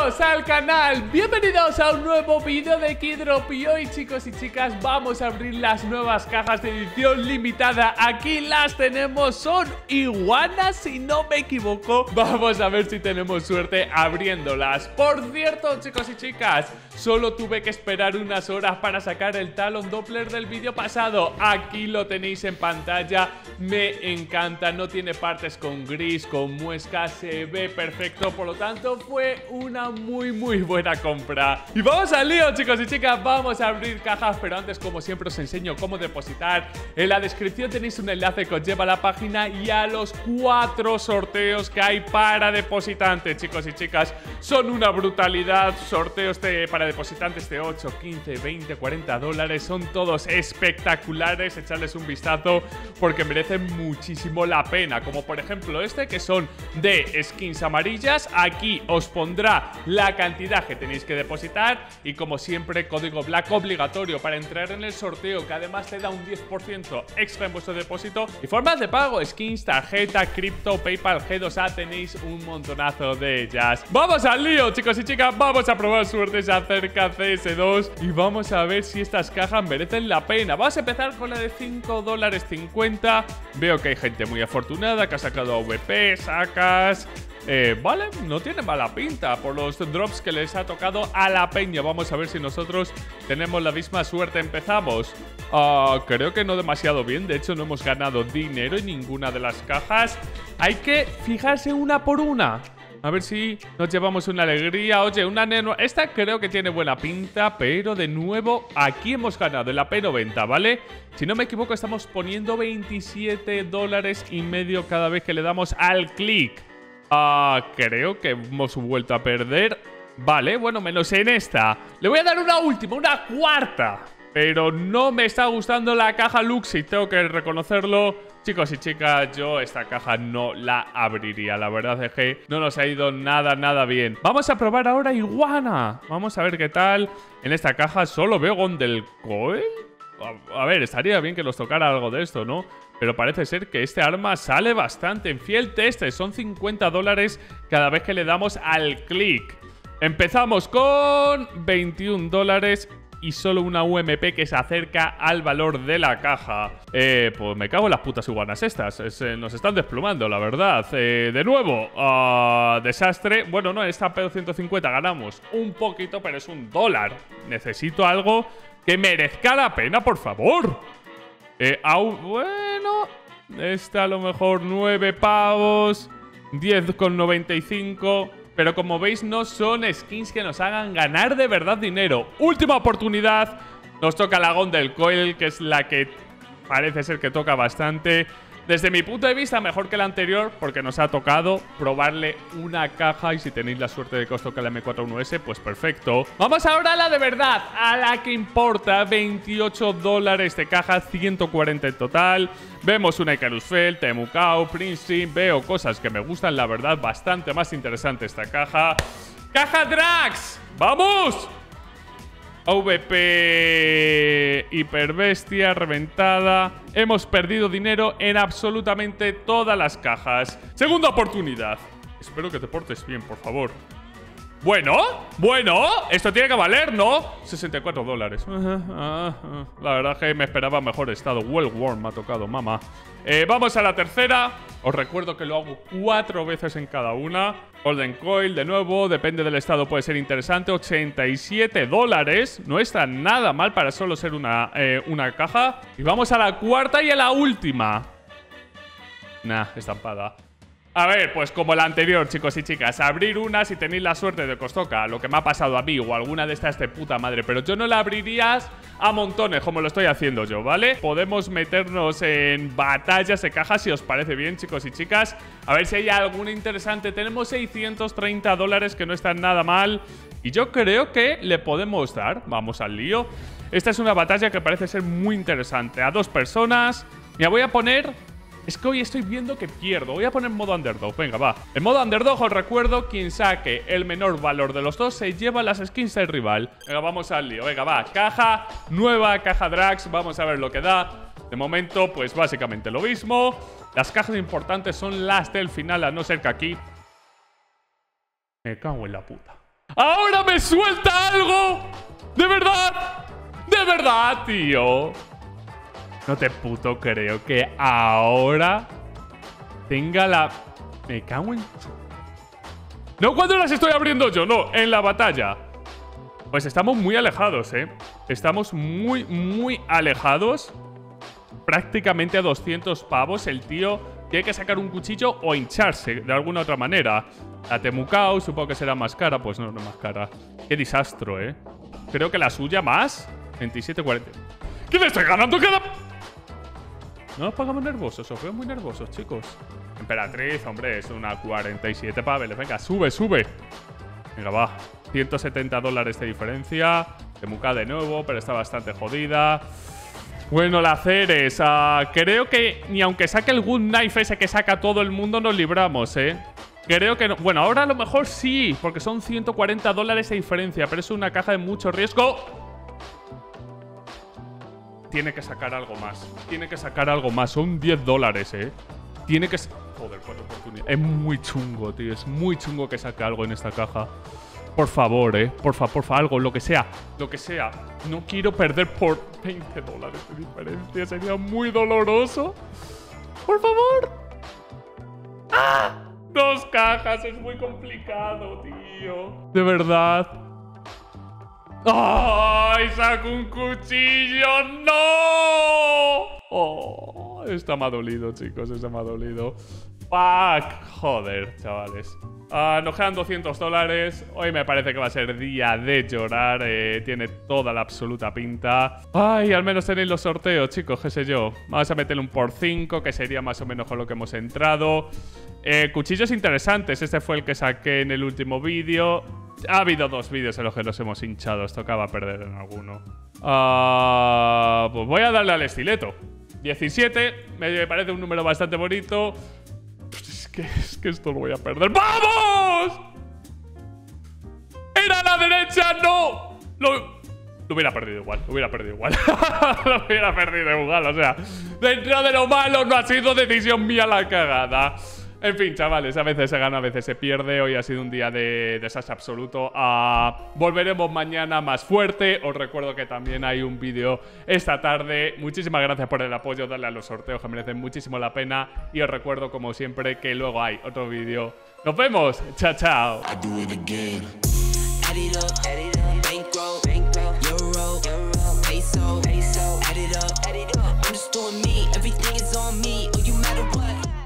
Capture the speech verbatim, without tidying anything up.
Bienvenidos al canal, bienvenidos a un nuevo vídeo de Kidrop. Y hoy, chicos y chicas, vamos a abrir las nuevas cajas de edición limitada. Aquí las tenemos, son iguanas si no me equivoco. Vamos a ver si tenemos suerte abriéndolas. Por cierto, chicos y chicas, solo tuve que esperar unas horas para sacar el talón Doppler del vídeo pasado. Aquí lo tenéis en pantalla, me encanta, no tiene partes con gris, con muesca, se ve perfecto. Por lo tanto, fue una muy muy buena compra. Y vamos al lío, chicos y chicas, vamos a abrir cajas. Pero antes, como siempre, os enseño cómo depositar. En la descripción tenéis un enlace que os lleva a la página y a los cuatro sorteos que hay para depositantes, chicos y chicas. Son una brutalidad, sorteos de, para depositantes de ocho, quince, veinte, cuarenta dólares. Son todos espectaculares, echarles un vistazo porque merecen muchísimo la pena. Como por ejemplo este, que son de skins amarillas. Aquí os pondrá la cantidad que tenéis que depositar y, como siempre, código black obligatorio para entrar en el sorteo, que además te da un diez por ciento extra en vuestro depósito. Y formas de pago: skins, tarjeta, cripto, PayPal, G dos A, tenéis un montonazo de ellas. ¡Vamos al lío, chicos y chicas! Vamos a probar suertes acerca de C S dos y vamos a ver si estas cajas merecen la pena. Vamos a empezar con la de cinco dólares cincuenta. Veo que hay gente muy afortunada que ha sacado A V P, sacas... Eh, vale, no tiene mala pinta por los drops que les ha tocado a la peña. Vamos a ver si nosotros tenemos la misma suerte. Empezamos. Uh, creo que no demasiado bien. De hecho, no hemos ganado dinero en ninguna de las cajas. Hay que fijarse una por una. A ver si nos llevamos una alegría. Oye, una neno... Esta creo que tiene buena pinta, pero de nuevo aquí hemos ganado en la P noventa, ¿vale? Si no me equivoco, estamos poniendo veintisiete dólares y medio cada vez que le damos al clic. Ah, uh, creo que hemos vuelto a perder. Vale, bueno, menos en esta. Le voy a dar una última, una cuarta. Pero no me está gustando la caja Luxi, tengo que reconocerlo. Chicos y chicas, yo esta caja no la abriría. La verdad es que no nos ha ido nada, nada bien. Vamos a probar ahora Iguana. Vamos a ver qué tal. En esta caja solo veo Gondel Coil. A ver, estaría bien que nos tocara algo de esto, ¿no? Pero parece ser que este arma sale bastante en fiel test. Son cincuenta dólares cada vez que le damos al clic. Empezamos con veintiún dólares y solo una U M P que se acerca al valor de la caja. Eh, pues me cago en las putas iguanas estas. Se nos están desplumando, la verdad. Eh, de nuevo, uh, desastre. Bueno, no, en esta P doscientos cincuenta ganamos un poquito, pero es un dólar. Necesito algo que merezca la pena, por favor. Eh, au, bueno, esta a lo mejor nueve pavos, diez con noventa y cinco. Pero como veis, no son skins que nos hagan ganar de verdad dinero. Última oportunidad. Nos toca la Gondel Coil, que es la que parece ser que toca bastante. Desde mi punto de vista, mejor que la anterior, porque nos ha tocado probarle una caja. Y si tenéis la suerte de que os toque la M cuarenta y uno S, pues perfecto. Vamos ahora a la de verdad, a la que importa. Veintiocho dólares de caja, ciento cuarenta en total. Vemos una Icarus Feld, Temucao, Prince. Veo cosas que me gustan, la verdad. Bastante más interesante esta caja. ¡Caja Drax! ¡Vamos! A V P hiperbestia reventada. Hemos perdido dinero en absolutamente todas las cajas. Segunda oportunidad. Espero que te portes bien, por favor. Bueno, bueno, esto tiene que valer, ¿no? sesenta y cuatro dólares. La verdad que me esperaba mejor estado. Well Worn me ha tocado, mamá. Eh, vamos a la tercera. Os recuerdo que lo hago cuatro veces en cada una. Golden Coil, de nuevo, depende del estado, puede ser interesante. ochenta y siete dólares. No está nada mal para solo ser una, eh, una caja. Y vamos a la cuarta y a la última. Nah, estampada. A ver, pues como la anterior, chicos y chicas, abrir una si tenéis la suerte de que os toca, lo que me ha pasado a mí o alguna de estas de puta madre, pero yo no la abrirías a montones como lo estoy haciendo yo, ¿vale? Podemos meternos en batallas de cajas si os parece bien, chicos y chicas. A ver si hay alguna interesante. Tenemos seiscientos treinta dólares, que no está nada mal. Y yo creo que le podemos dar. Vamos al lío. Esta es una batalla que parece ser muy interesante. A dos personas. Me voy a poner... Es que hoy estoy viendo que pierdo. Voy a poner modo underdog. Venga, va. En modo underdog os recuerdo, quien saque el menor valor de los dos se lleva las skins del rival. Venga, vamos al lío. Venga, va. Caja nueva, caja Drax. Vamos a ver lo que da. De momento, pues básicamente lo mismo. Las cajas importantes son las del final, a no ser que aquí... Me cago en la puta. ¡Ahora me suelta algo! ¡De verdad! ¡De verdad, tío! No te puto creo que ahora tenga la... Me cago en... No cuando las estoy abriendo yo, no, en la batalla. Pues estamos muy alejados, eh. Estamos muy, muy alejados. Prácticamente a doscientos pavos. El tío tiene que sacar un cuchillo o hincharse de alguna otra manera. La Temucao supongo que será más cara. Pues no, no más cara. Qué desastre, eh. Creo que la suya más veintisiete cuarenta. ¿Qué le estoy ganando cada...? No nos pongamos nerviosos, os veo muy nerviosos, chicos. Emperatriz, hombre, es una cuarenta y siete paveles. Venga, sube, sube. Venga, va. ciento setenta dólares de diferencia. Temucao de nuevo, pero está bastante jodida. Bueno, la Ceres. Uh, creo que ni aunque saque el Good Knife ese que saca todo el mundo, nos libramos, ¿eh? Creo que no. Bueno, ahora a lo mejor sí, porque son ciento cuarenta dólares de diferencia, pero es una caja de mucho riesgo. Tiene que sacar algo más. Tiene que sacar algo más. Son diez dólares, ¿eh? Tiene que... Joder, cuatro oportunidades. Es muy chungo, tío. Es muy chungo que saque algo en esta caja. Por favor, eh. Porfa, porfa, algo, lo que sea. Lo que sea. No quiero perder por veinte dólares de diferencia. Sería muy doloroso. Por favor. ¡Ah! Dos cajas. Es muy complicado, tío. De verdad. ¡Ay! ¡Saco un cuchillo! ¡No! ¡Oh! Esta me ha dolido, chicos. Esta me ha dolido. ¡Fuck! Joder, chavales. Uh, nos quedan doscientos dólares. Hoy me parece que va a ser día de llorar. Eh, tiene toda la absoluta pinta. Ay, al menos tenéis los sorteos, chicos, qué sé yo. Vamos a meterle un por cinco, que sería más o menos con lo que hemos entrado. Eh, cuchillos interesantes. Este fue el que saqué en el último vídeo. Ha habido dos vídeos en los que los hemos hinchado. Os tocaba perder en alguno. Uh, pues voy a darle al estileto. diecisiete. Me parece un número bastante bonito. Que es que esto lo voy a perder. ¡Vamos! ¡Era a la derecha! ¡No! Lo, lo hubiera perdido igual. Lo hubiera perdido igual. Lo hubiera perdido igual. O sea, dentro de lo malo no ha sido decisión mía la cagada. En fin, chavales, a veces se gana, a veces se pierde. Hoy ha sido un día de desastre absoluto. Uh, volveremos mañana más fuerte. Os recuerdo que también hay un vídeo esta tarde. Muchísimas gracias por el apoyo, darle a los sorteos que merecen muchísimo la pena. Y os recuerdo, como siempre, que luego hay otro vídeo. ¡Nos vemos! ¡Chao, chao!